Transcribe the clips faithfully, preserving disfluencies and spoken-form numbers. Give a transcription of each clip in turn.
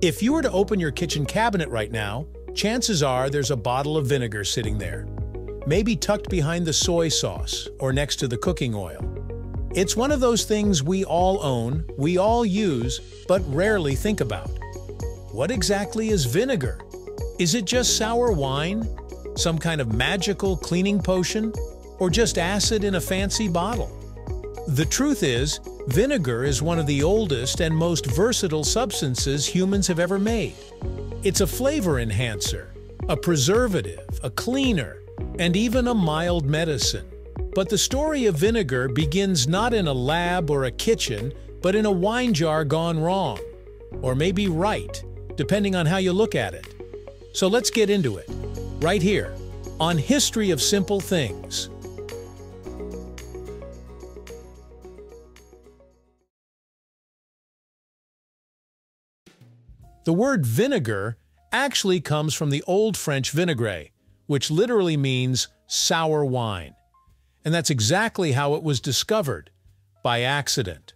If you were to open your kitchen cabinet right now, chances are there's a bottle of vinegar sitting there, maybe tucked behind the soy sauce or next to the cooking oil. It's one of those things we all own, we all use, but rarely think about. What exactly is vinegar? Is it just sour wine? Some kind of magical cleaning potion? Or just acid in a fancy bottle? The truth is, vinegar is one of the oldest and most versatile substances humans have ever made. It's a flavor enhancer, a preservative, a cleaner, and even a mild medicine. But the story of vinegar begins not in a lab or a kitchen, but in a wine jar gone wrong, or maybe right, depending on how you look at it. So let's get into it, right here, on History of Simple Things. The word vinegar actually comes from the Old French vinaigrette, which literally means sour wine. And that's exactly how it was discovered, by accident.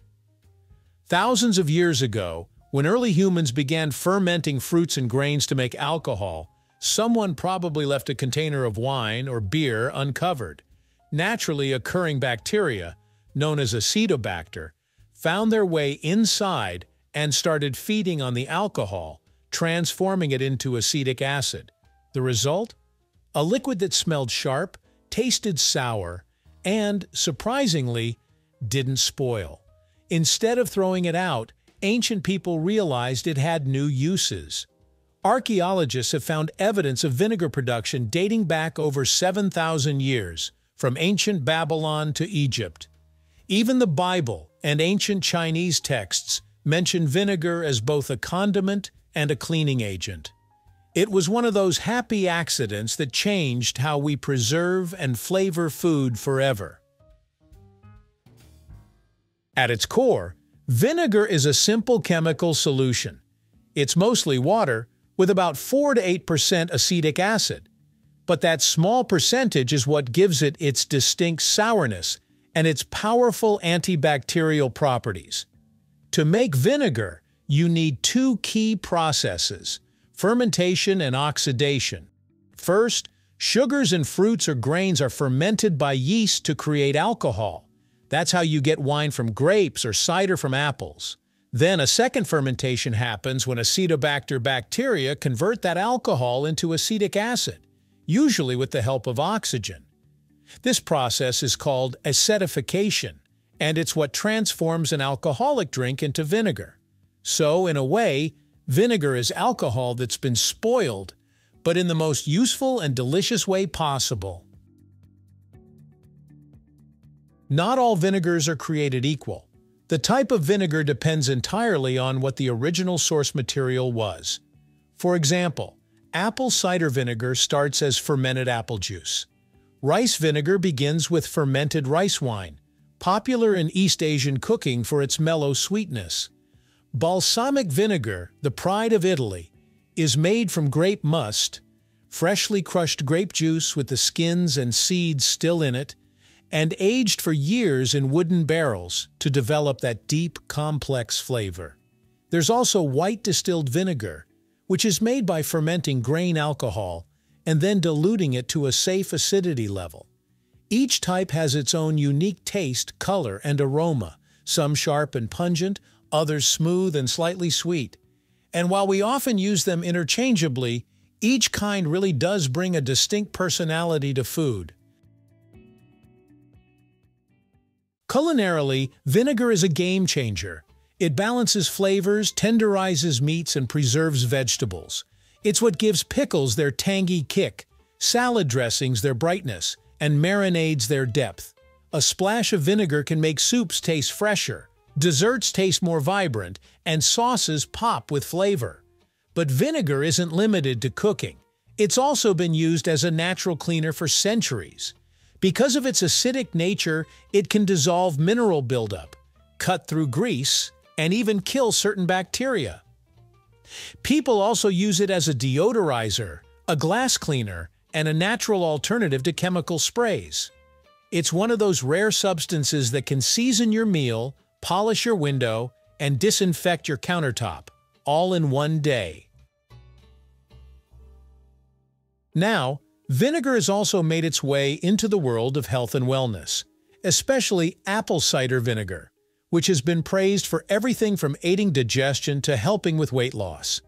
Thousands of years ago, when early humans began fermenting fruits and grains to make alcohol, someone probably left a container of wine or beer uncovered. Naturally occurring bacteria, known as Acetobacter, found their way inside and started feeding on the alcohol, transforming it into acetic acid. The result? A liquid that smelled sharp, tasted sour, and, surprisingly, didn't spoil. Instead of throwing it out, ancient people realized it had new uses. Archaeologists have found evidence of vinegar production dating back over seven thousand years, from ancient Babylon to Egypt. Even the Bible and ancient Chinese texts mentioned vinegar as both a condiment and a cleaning agent. It was one of those happy accidents that changed how we preserve and flavor food forever. At its core, vinegar is a simple chemical solution. It's mostly water, with about four to eight percent acetic acid. But that small percentage is what gives it its distinct sourness and its powerful antibacterial properties. To make vinegar, you need two key processes, fermentation and oxidation. First, sugars and fruits or grains are fermented by yeast to create alcohol. That's how you get wine from grapes or cider from apples. Then a second fermentation happens when Acetobacter bacteria convert that alcohol into acetic acid, usually with the help of oxygen. This process is called acetification, and it's what transforms an alcoholic drink into vinegar. So, in a way, vinegar is alcohol that's been spoiled, but in the most useful and delicious way possible. Not all vinegars are created equal. The type of vinegar depends entirely on what the original source material was. For example, apple cider vinegar starts as fermented apple juice. Rice vinegar begins with fermented rice wine, popular in East Asian cooking for its mellow sweetness. Balsamic vinegar, the pride of Italy, is made from grape must, freshly crushed grape juice with the skins and seeds still in it, and aged for years in wooden barrels to develop that deep, complex flavor. There's also white distilled vinegar, which is made by fermenting grain alcohol and then diluting it to a safe acidity level. Each type has its own unique taste, color, and aroma, some sharp and pungent, others smooth and slightly sweet. And while we often use them interchangeably, each kind really does bring a distinct personality to food. Culinarily, vinegar is a game changer. It balances flavors, tenderizes meats, and preserves vegetables. It's what gives pickles their tangy kick, salad dressings their brightness, and marinades their depth. A splash of vinegar can make soups taste fresher, desserts taste more vibrant, and sauces pop with flavor. But vinegar isn't limited to cooking. It's also been used as a natural cleaner for centuries. Because of its acidic nature, it can dissolve mineral buildup, cut through grease, and even kill certain bacteria. People also use it as a deodorizer, a glass cleaner, and a natural alternative to chemical sprays. It's one of those rare substances that can season your meal, polish your window, and disinfect your countertop, all in one day. Now, vinegar has also made its way into the world of health and wellness, especially apple cider vinegar, which has been praised for everything from aiding digestion to helping with weight loss.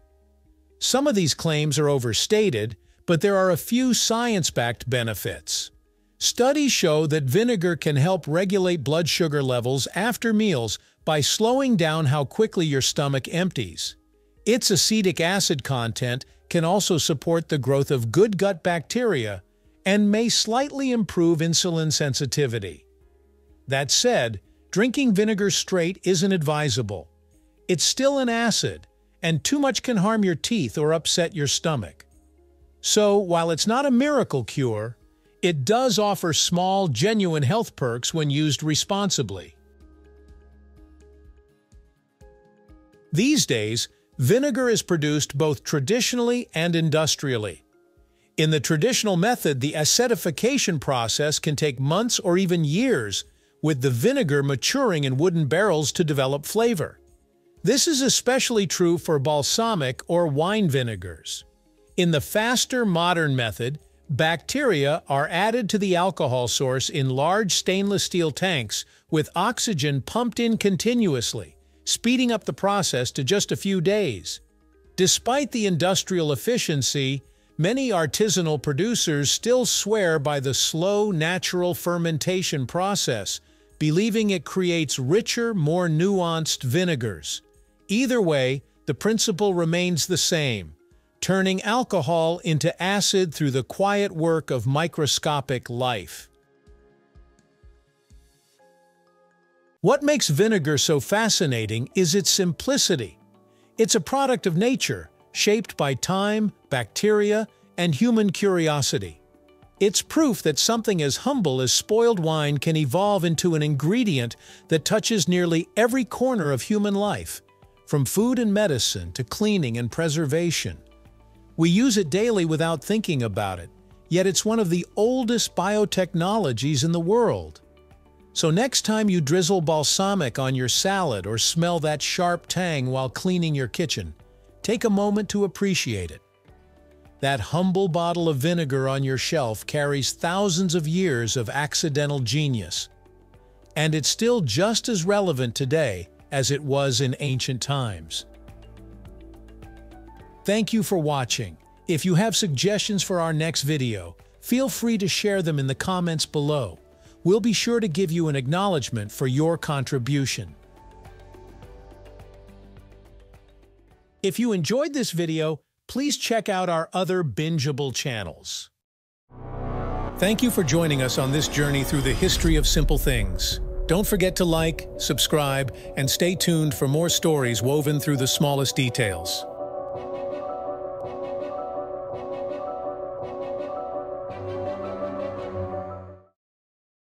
Some of these claims are overstated, but there are a few science-backed benefits. Studies show that vinegar can help regulate blood sugar levels after meals by slowing down how quickly your stomach empties. Its acetic acid content can also support the growth of good gut bacteria and may slightly improve insulin sensitivity. That said, drinking vinegar straight isn't advisable. It's still an acid, and too much can harm your teeth or upset your stomach. So, while it's not a miracle cure, it does offer small, genuine health perks when used responsibly. These days, vinegar is produced both traditionally and industrially. In the traditional method, the acetification process can take months or even years, with the vinegar maturing in wooden barrels to develop flavor. This is especially true for balsamic or wine vinegars. In the faster modern method, bacteria are added to the alcohol source in large stainless steel tanks with oxygen pumped in continuously, speeding up the process to just a few days. Despite the industrial efficiency, many artisanal producers still swear by the slow, natural fermentation process, believing it creates richer, more nuanced vinegars. Either way, the principle remains the same, turning alcohol into acid through the quiet work of microscopic life. What makes vinegar so fascinating is its simplicity. It's a product of nature, shaped by time, bacteria, and human curiosity. It's proof that something as humble as spoiled wine can evolve into an ingredient that touches nearly every corner of human life, from food and medicine to cleaning and preservation. We use it daily without thinking about it, yet it's one of the oldest biotechnologies in the world. So next time you drizzle balsamic on your salad or smell that sharp tang while cleaning your kitchen, take a moment to appreciate it. That humble bottle of vinegar on your shelf carries thousands of years of accidental genius, and it's still just as relevant today as it was in ancient times. Thank you for watching. If you have suggestions for our next video, feel free to share them in the comments below. We'll be sure to give you an acknowledgement for your contribution. If you enjoyed this video, please check out our other bingeable channels. Thank you for joining us on this journey through the history of simple things. Don't forget to like, subscribe, and stay tuned for more stories woven through the smallest details.